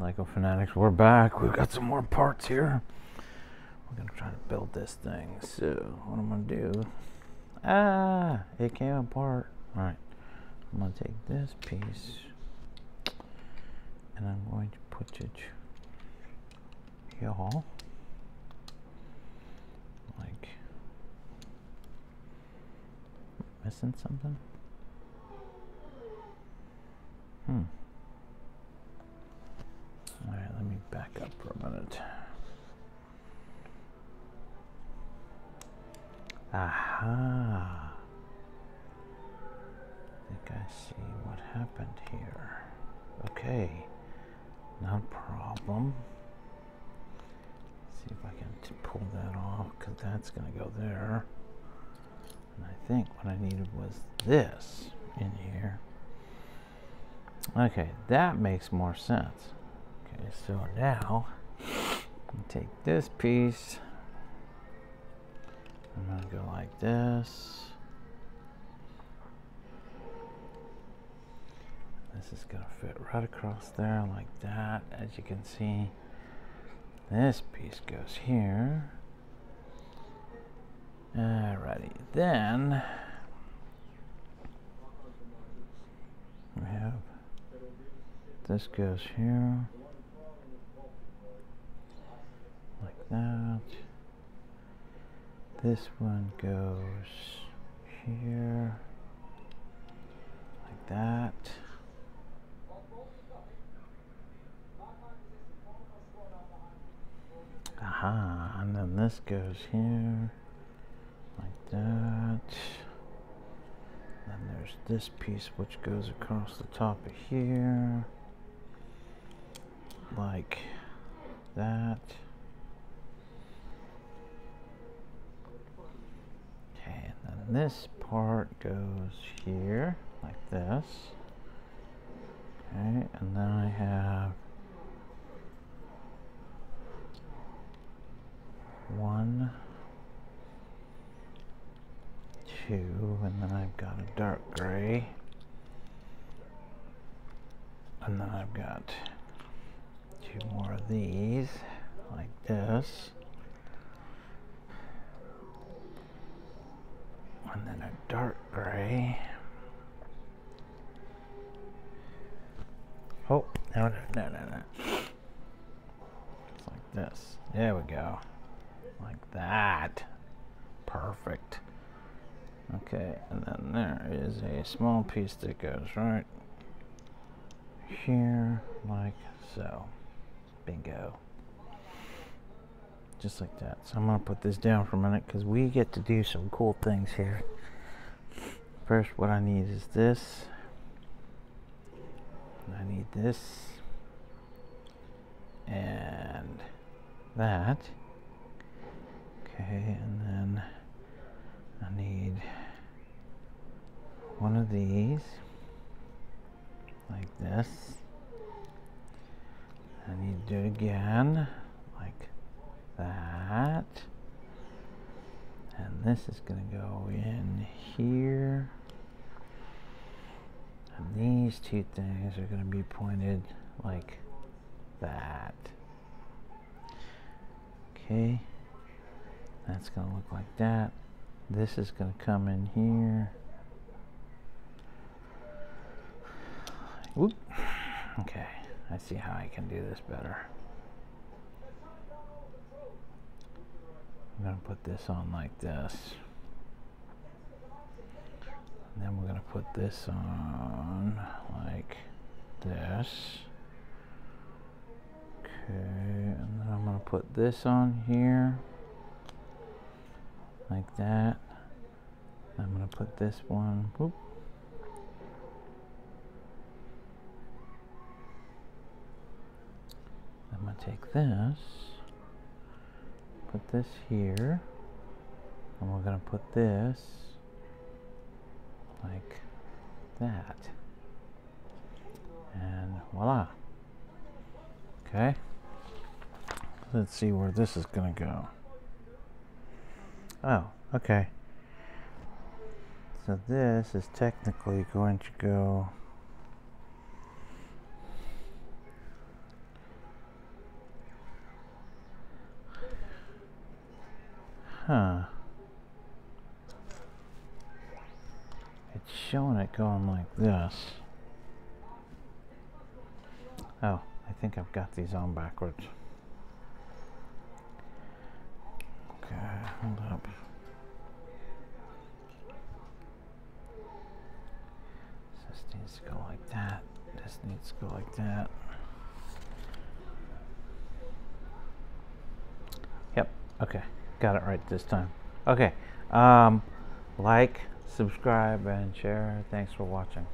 Lego Fanatics, we're back. We've got some more parts here. We're gonna try to build this thing. So what I'm gonna do, it came apart. All right, I'm gonna take this piece and I'm going to put it here, like, missing something. Alright, let me back up for a minute. Aha! I think I see what happened here. Okay, no problem. Let's see if I can pull that off, because that's going to go there. And I think what I needed was this in here. Okay, that makes more sense. Okay, so now I'm gonna take this piece. I'm gonna go like this. This is gonna fit right across there like that. As you can see, this piece goes here. Alrighty, then we have this goes here, like that. This one goes here, like that. Aha, and then this goes here, like that. Then there's this piece which goes across the top of here, like that. Okay, and then this part goes here like this. Okay, and then I have one, two, and then I've got a dark gray, and then I've got two more of these like this, and then a dark gray. Oh, no, it's like this. There we go, like that. Perfect. Okay, and then there is a small piece that goes right here like so. Bingo. Just like that. So I'm going to put this down for a minute because we get to do some cool things here. First, what I need is this. And I need this. And that. Okay, and then I need one of these. Like this. I need to do it again, like that. And this is going to go in here. And these two things are going to be pointed like that. Okay. That's going to look like that. This is going to come in here. Whoop. Okay. I see how I can do this better. I'm going to put this on like this. And then we're going to put this on like this. Okay, and then I'm going to put this on here. Like that. I'm going to put this one. Whoop. I'm going to take this, put this here, and we're going to put this like that. And voila. Okay. Let's see where this is going to go. Oh, okay. So this is technically going to go Huh. It's showing it going like this. Oh, I think I've got these on backwards. Okay, hold up. This needs to go like that. This needs to go like that. Yep, okay. Got it right this time. Okay. Like, subscribe, and share. Thanks for watching.